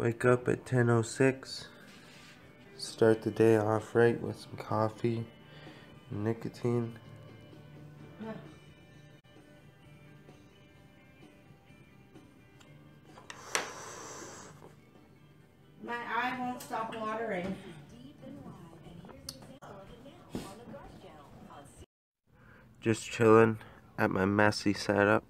Wake up at 10:06. Start the day off right with some coffee and nicotine. Yeah. My eye won't stop watering. Just chilling at my messy setup.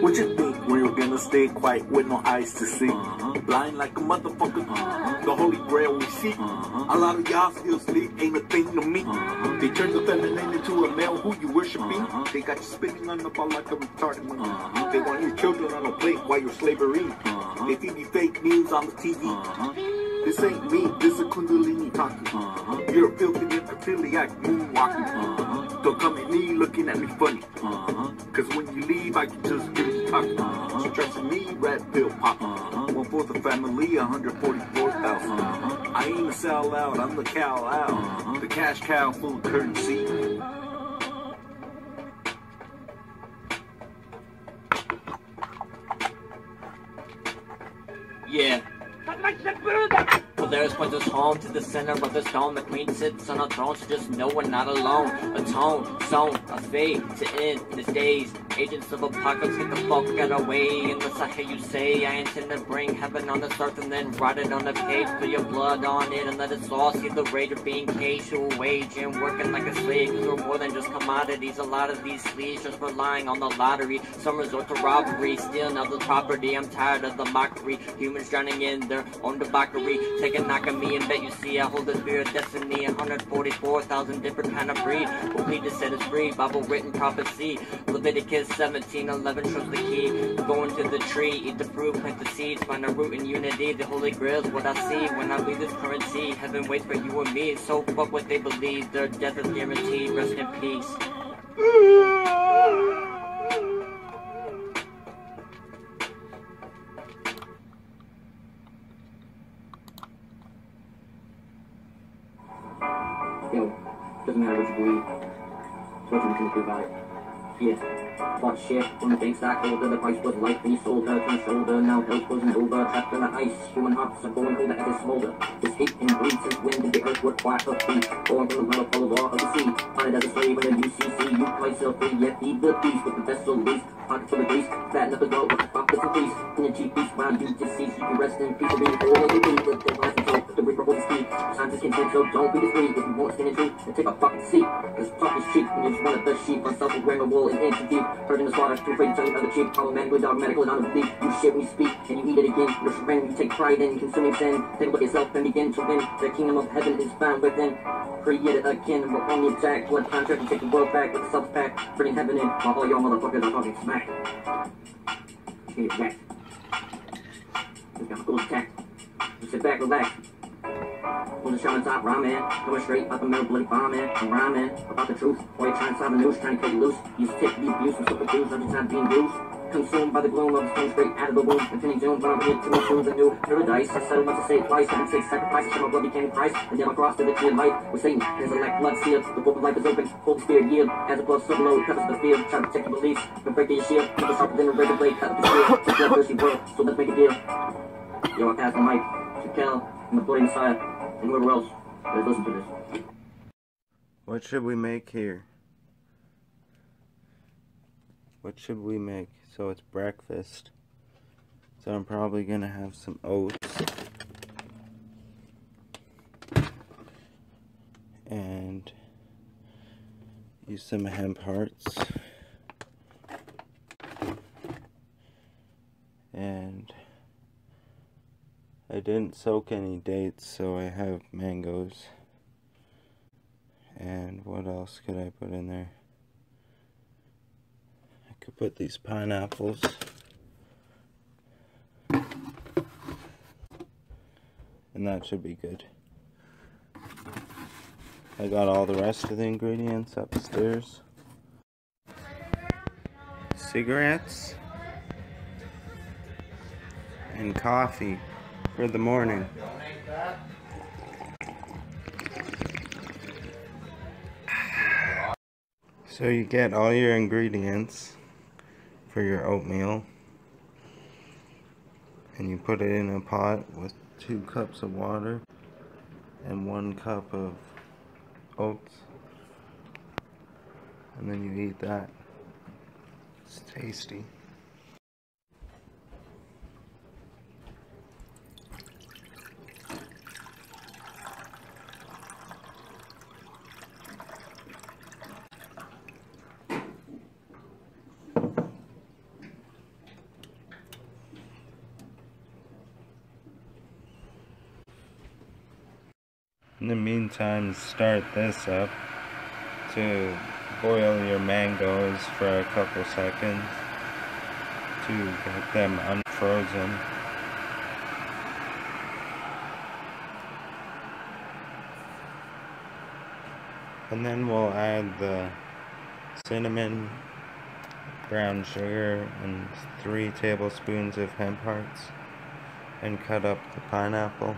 What you think when you're gonna stay quiet with no eyes to see? Blind like a motherfucker, the holy grail we see. A lot of y'all still sleep, ain't a thing to me. They turn the feminine into a male who you worshiping. They got you spinning on the ball like a retarded one. They want your children on a plate while you're slavery. They feed you fake news on the TV. This ain't me, this is a Kundalini talking. You're a filthy necrophiliac moonwalking. Don't come at me looking at me funny. Cause when you leave, I can just give you talk. So trust me, red pill pop. 1/4 of family, 144,000. I ain't a sellout, I'm the cow out. The cash cow full of currency. Yeah. Well, there is but this home to the center of the stone. The queen sits on a throne, so just know we're not alone. Atone, zone, a fade to end the days. Agents of apocalypse, get the fuck out of the way. In the sake you say, I intend to bring heaven on this earth and then write it on a page. Put your blood on it and let it all see the rage of being caged to a wage and working like a slave. Cause we're more than just commodities. A lot of these sleeves just relying on the lottery. Some resort to robbery, stealing other property. I'm tired of the mockery. Humans drowning in their own debauchery. Take a knock at me and bet you see I hold the spear of destiny. 144,000 different kind of breed. We'll plead to set us free. Bible written prophecy. Leviticus 17:11 shows the key. Go into the tree, eat the fruit, plant the seeds, find a root in unity. The holy grail is what I see when I leave this currency. Heaven waits for you and me, so fuck what they believe. Their death is guaranteed. Rest in peace. Yo, doesn't matter what you believe. It's what you can do about it. Yeah, but shit, from the banks that older, the price was life, and he sold her to his shoulder. Now hell's frozen over, trapped in the ice, human hearts are going colder as a smolder. This hate and greed since when did the earth work quiet up feet? Born from the mellow law of the sea, hunted as a slave in the UCC. You myself free, yet feed the beast with the vessel loose. Pocket for the grease, fatten up the goat with the pockets of grease. In the cheap beast, round you deceased, you can rest in peace. Being old as you be, with the lies and soul, the reaper holds the key. Scientists can take, so don't be dismayed. If you won't stand in truth, then take a fucking seat. Cause talk is cheap, and it's one of the sheep. Unself-aware of wool. And ancient deep, hurting the slaughter, too afraid to tell you other cheap. Problematic, dogmatic, and unbelief. You shit when you speak, and you eat it again. Your strength, you take pride in consuming sin. Think about yourself and begin to win. The kingdom of heaven is found within. Created again, we're on the attack. Blood contract, you take the world back with the self pack. Bring heaven in, while all y'all motherfuckers are talking smack. Get it back. We've got full attack. You sit back, relax. On the shaman top, raw man, coming straight out the middle, bloody bomb man. I'm raw man, about the truth. Boy, you're trying to stop a noose, trying to cut you loose. You stick the abuse, I'm super abused, every time being bruised. Consumed by the gloom of the sun, straight out of the womb. Infinity doom, but I'm here to my shoes, a new paradise. I settled up to say twice, I can take sacrifices, so my blood became Christ. And then I crossed to the tree of life, with Satan, hands are like blood sealed. The book of life is open, Holy Spirit yield. As the blood so low, covers the field, try to protect your beliefs. But break your shield, put the sharper than a razor blade, cut up the shield. Take that mercy world, so let's make a deal. Yo, I passed the mic, Chappelle, and the bloody Messiah. Anywhere else, let's listen to this. What should we make here? What should we make? So it's breakfast. So I'm probably gonna have some oats. And use some hemp hearts. and I didn't soak any dates, so I have mangoes. And what else could I put in there? I could put these pineapples. And that should be good. I got all the rest of the ingredients upstairs. Cigarettes and coffee for the morning. So you get all your ingredients for your oatmeal and you put it in a pot with 2 cups of water and 1 cup of oats, and then you eat that. It's tasty. In the meantime, start this up to boil your mangoes for a couple seconds to get them unfrozen. And then we'll add the cinnamon, brown sugar, and 3 tablespoons of hemp hearts, and cut up the pineapple.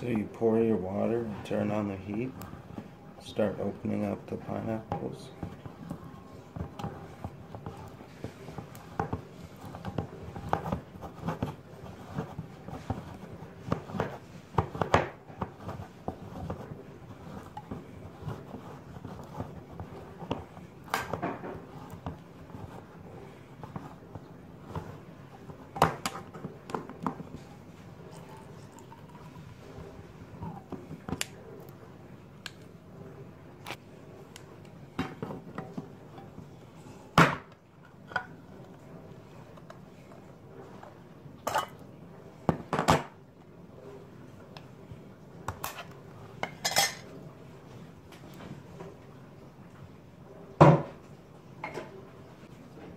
So you pour your water and turn on the heat, start opening up the pineapples.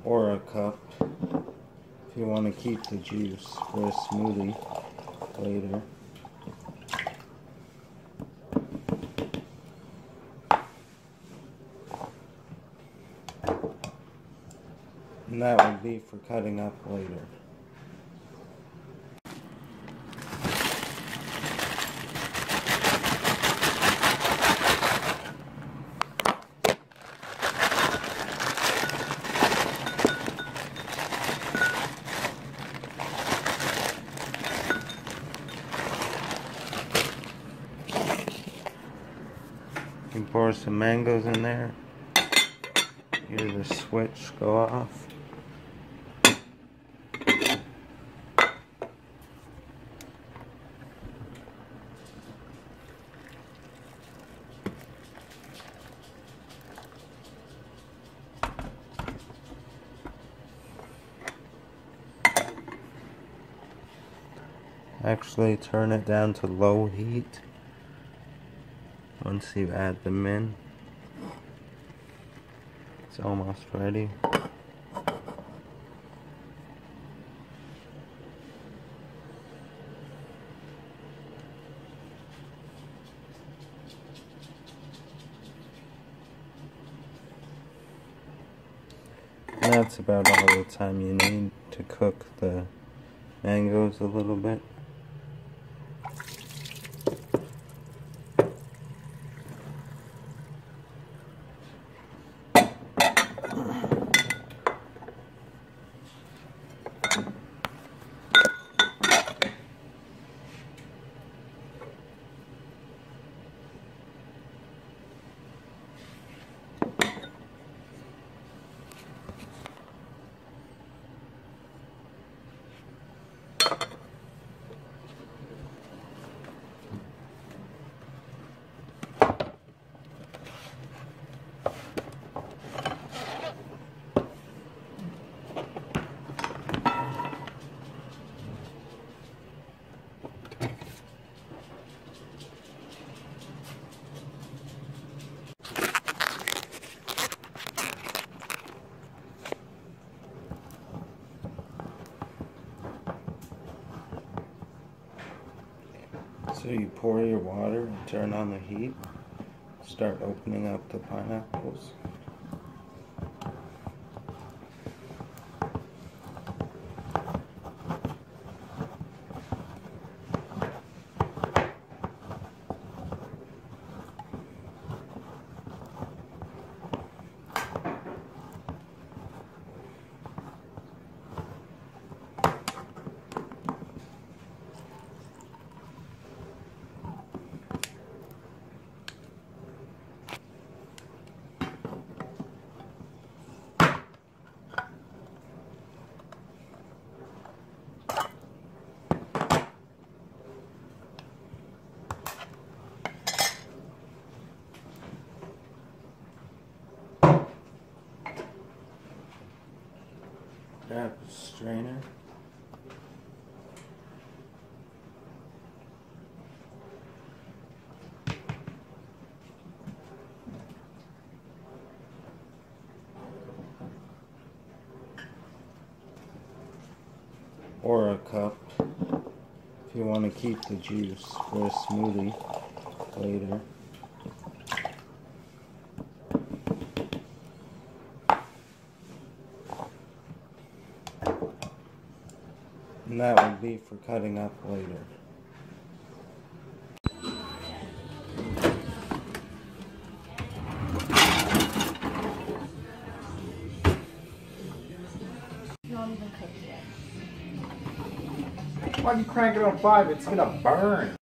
Or a cup if you want to keep the juice for a smoothie later. And that would be for cutting up later. You can pour some mangoes in there, hear the switch go off. Actually turn it down to low heat once you add them in. It's almost ready. And that's about all the time you need to cook the mangoes a little bit. So you pour your water and turn on the heat. Start opening up the pineapples. Grab a strainer. Or a cup if you want to keep the juice for a smoothie later. And that would be for cutting up later. Not even cooked yet. Why'd you crank it on 5? It's gonna burn.